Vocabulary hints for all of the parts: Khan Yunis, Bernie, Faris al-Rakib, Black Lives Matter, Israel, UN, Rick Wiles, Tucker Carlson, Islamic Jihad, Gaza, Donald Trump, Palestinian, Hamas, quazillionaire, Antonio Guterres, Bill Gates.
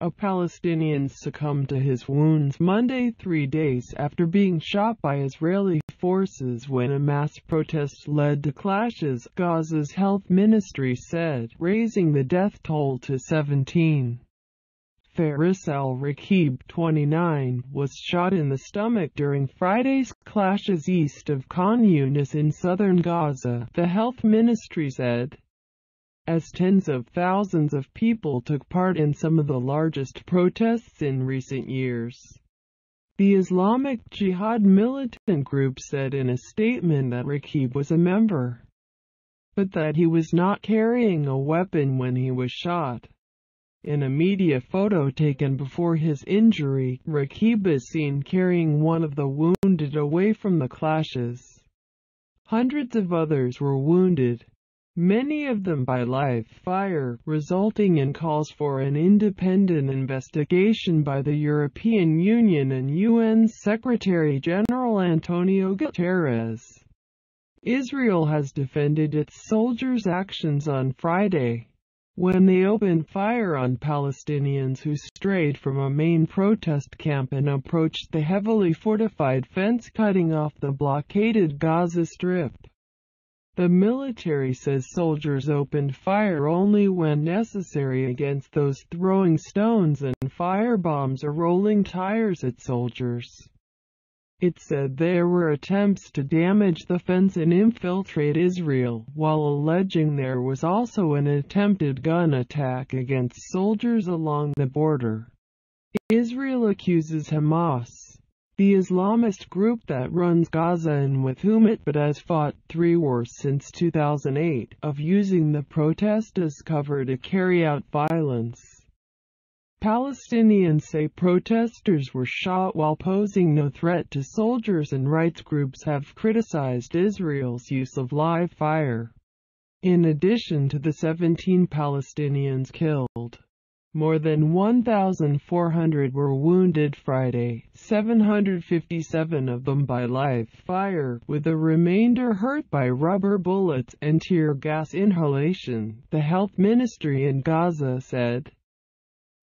A Palestinian succumbed to his wounds Monday, 3 days after being shot by Israeli forces when a mass protest led to clashes, Gaza's health ministry said, raising the death toll to 17. Faris al-Rakib, 29, was shot in the stomach during Friday's clashes east of Khan Yunis in southern Gaza, the health ministry said, as tens of thousands of people took part in some of the largest protests in recent years. The Islamic Jihad militant group said in a statement that Rakib was a member, but that he was not carrying a weapon when he was shot. In a media photo taken before his injury, Rakib is seen carrying one of the wounded away from the clashes. Hundreds of others were wounded, many of them by live fire, resulting in calls for an independent investigation by the European Union and UN Secretary General Antonio Guterres. Israel has defended its soldiers' actions on Friday, when they opened fire on Palestinians who strayed from a main protest camp and approached the heavily fortified fence cutting off the blockaded Gaza Strip. The military says soldiers opened fire only when necessary against those throwing stones and firebombs or rolling tires at soldiers. It said there were attempts to damage the fence and infiltrate Israel, while alleging there was also an attempted gun attack against soldiers along the border. Israel accuses Hamas, the Islamist group that runs Gaza and with whom it has fought 3 wars since 2008, of using the protest as cover to carry out violence. Palestinians say protesters were shot while posing no threat to soldiers, and rights groups have criticized Israel's use of live fire. In addition to the 17 Palestinians killed, more than 1,400 were wounded Friday, 757 of them by live fire, with the remainder hurt by rubber bullets and tear gas inhalation, the health ministry in Gaza said.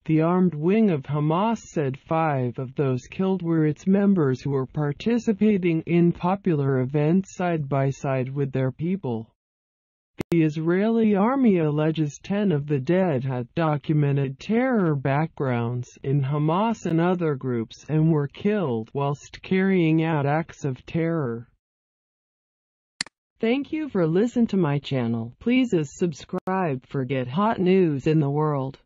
The armed wing of Hamas said 5 of those killed were its members who were participating in popular events side by side with their people. The Israeli army alleges 10 of the dead had documented terror backgrounds in Hamas and other groups and were killed whilst carrying out acts of terror. Thank you for listening to my channel. Please subscribe for get hot news in the world.